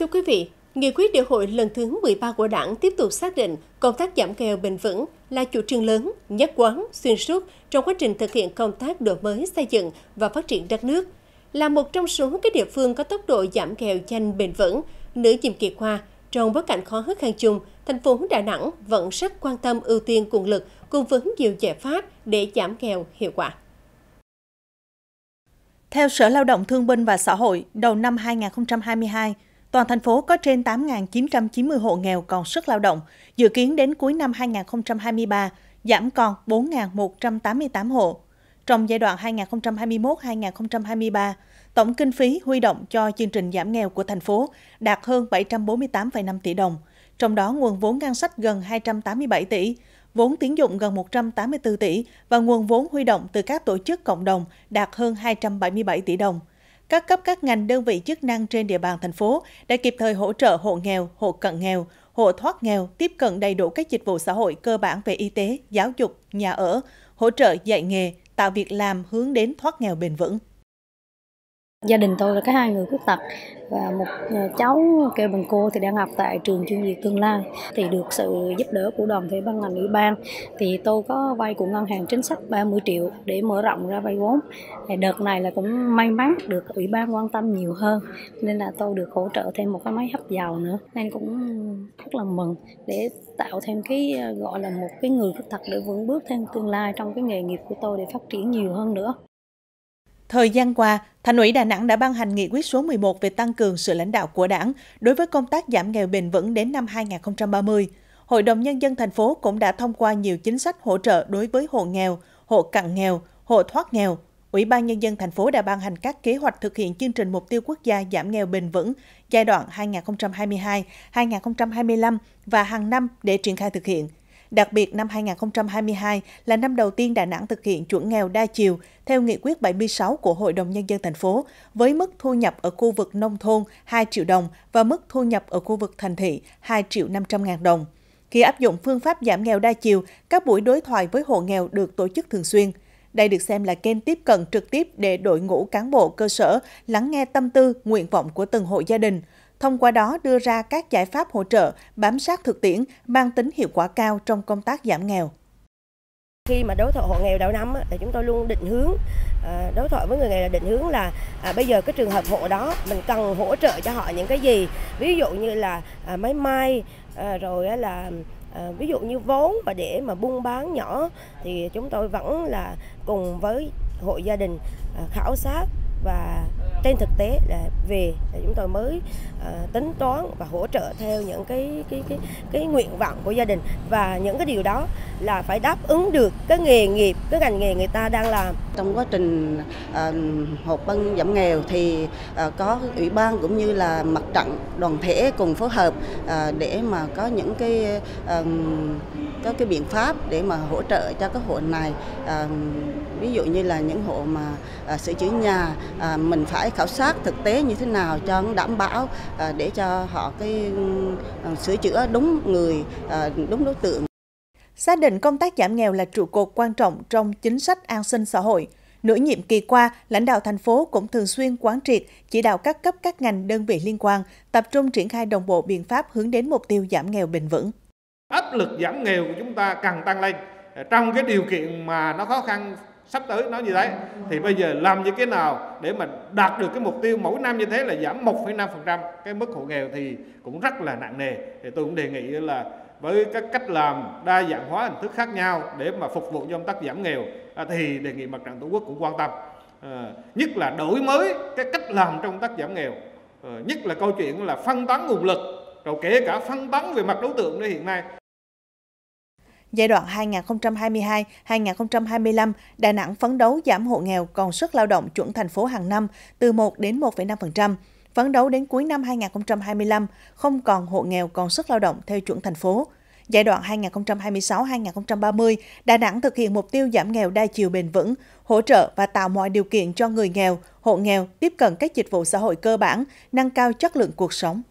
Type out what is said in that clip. Thưa quý vị, Nghị quyết Đại hội lần thứ 13 của Đảng tiếp tục xác định công tác giảm nghèo bền vững là chủ trương lớn, nhất quán, xuyên suốt trong quá trình thực hiện công tác đổi mới, xây dựng và phát triển đất nước. Là một trong số các địa phương có tốc độ giảm nghèo nhanh bền vững, nửa nhiệm kỳ qua, trong bối cảnh khó khăn chung, thành phố Đà Nẵng vẫn rất quan tâm ưu tiên nguồn lực cùng với nhiều giải pháp để giảm nghèo hiệu quả. Theo Sở Lao động Thương binh và Xã hội, đầu năm 2022, toàn thành phố có trên 8.990 hộ nghèo còn sức lao động, dự kiến đến cuối năm 2023 giảm còn 4.188 hộ. Trong giai đoạn 2021-2023, tổng kinh phí huy động cho chương trình giảm nghèo của thành phố đạt hơn 748,5 tỷ đồng, trong đó nguồn vốn ngân sách gần 287 tỷ, vốn tín dụng gần 184 tỷ và nguồn vốn huy động từ các tổ chức cộng đồng đạt hơn 277 tỷ đồng. Các cấp các ngành đơn vị chức năng trên địa bàn thành phố đã kịp thời hỗ trợ hộ nghèo, hộ cận nghèo, hộ thoát nghèo tiếp cận đầy đủ các dịch vụ xã hội cơ bản về y tế, giáo dục, nhà ở, hỗ trợ dạy nghề, tạo việc làm hướng đến thoát nghèo bền vững. Gia đình tôi là có 2 người khuyết tật và một cháu kêu bằng cô thì đang học tại trường chuyên nghiệp Tương Lai. Thì được sự giúp đỡ của đoàn thể ban ngành ủy ban thì tôi có vay của ngân hàng chính sách 30 triệu để mở rộng ra vay vốn. Đợt này là cũng may mắn được ủy ban quan tâm nhiều hơn nên là tôi được hỗ trợ thêm một cái máy hấp dầu nữa, nên cũng rất là mừng để tạo thêm cái gọi là một cái người khuyết tật để vững bước thêm tương lai trong cái nghề nghiệp của tôi để phát triển nhiều hơn nữa. Thời gian qua, Thành ủy Đà Nẵng đã ban hành nghị quyết số 11 về tăng cường sự lãnh đạo của Đảng đối với công tác giảm nghèo bền vững đến năm 2030. Hội đồng Nhân dân thành phố cũng đã thông qua nhiều chính sách hỗ trợ đối với hộ nghèo, hộ cận nghèo, hộ thoát nghèo. Ủy ban Nhân dân thành phố đã ban hành các kế hoạch thực hiện chương trình mục tiêu quốc gia giảm nghèo bền vững giai đoạn 2022-2025 và hàng năm để triển khai thực hiện. Đặc biệt, năm 2022 là năm đầu tiên Đà Nẵng thực hiện chuẩn nghèo đa chiều theo nghị quyết 76 của Hội đồng Nhân dân thành phố, với mức thu nhập ở khu vực nông thôn 2 triệu đồng và mức thu nhập ở khu vực thành thị 2.500.000 đồng. Khi áp dụng phương pháp giảm nghèo đa chiều, các buổi đối thoại với hộ nghèo được tổ chức thường xuyên. Đây được xem là kênh tiếp cận trực tiếp để đội ngũ cán bộ cơ sở lắng nghe tâm tư, nguyện vọng của từng hộ gia đình. Thông qua đó đưa ra các giải pháp hỗ trợ, bám sát thực tiễn, mang tính hiệu quả cao trong công tác giảm nghèo. Khi mà đối thoại hộ nghèo đầu năm thì chúng tôi luôn định hướng, đối thoại với người nghèo là định hướng là bây giờ cái trường hợp hộ đó mình cần hỗ trợ cho họ những cái gì. Ví dụ như là máy may, rồi là ví dụ như vốn và để mà buôn bán nhỏ thì chúng tôi vẫn là cùng với hộ gia đình khảo sát và trên thực tế là về chúng tôi mới tính toán và hỗ trợ theo những cái nguyện vọng của gia đình, và những cái điều đó là phải đáp ứng được cái nghề nghiệp, cái ngành nghề người ta đang làm. Trong quá trình họp ban giảm nghèo thì có ủy ban cũng như là mặt trận đoàn thể cùng phối hợp để mà có những cái các biện pháp để mà hỗ trợ cho các hộ này. Ví dụ như là những hộ mà sửa chữa nhà, mình phải khảo sát thực tế như thế nào cho đảm bảo để cho họ cái sửa chữa đúng người, đúng đối tượng. Xác định công tác giảm nghèo là trụ cột quan trọng trong chính sách an sinh xã hội. Nửa nhiệm kỳ qua, lãnh đạo thành phố cũng thường xuyên quán triệt, chỉ đạo các cấp các ngành đơn vị liên quan tập trung triển khai đồng bộ biện pháp hướng đến mục tiêu giảm nghèo bền vững. Áp lực giảm nghèo của chúng ta càng tăng lên trong cái điều kiện mà nó khó khăn sắp tới nó như thế, thì bây giờ làm như thế nào để mà đạt được cái mục tiêu mỗi năm như thế là giảm 1,5% cái mức hộ nghèo thì cũng rất là nặng nề. Thì tôi cũng đề nghị là với các cách làm đa dạng hóa hình thức khác nhau để mà phục vụ cho công tác giảm nghèo thì đề nghị mặt trận tổ quốc cũng quan tâm, nhất là đổi mới cái cách làm trong công tác giảm nghèo, nhất là câu chuyện là phân tán nguồn lực, rồi kể cả phân tán về mặt đối tượng nữa hiện nay. Giai đoạn 2022-2025, Đà Nẵng phấn đấu giảm hộ nghèo còn sức lao động chuẩn thành phố hàng năm từ 1 đến 1,5%, phấn đấu đến cuối năm 2025 không còn hộ nghèo còn sức lao động theo chuẩn thành phố. Giai đoạn 2026-2030, Đà Nẵng thực hiện mục tiêu giảm nghèo đa chiều bền vững, hỗ trợ và tạo mọi điều kiện cho người nghèo, hộ nghèo tiếp cận các dịch vụ xã hội cơ bản, nâng cao chất lượng cuộc sống.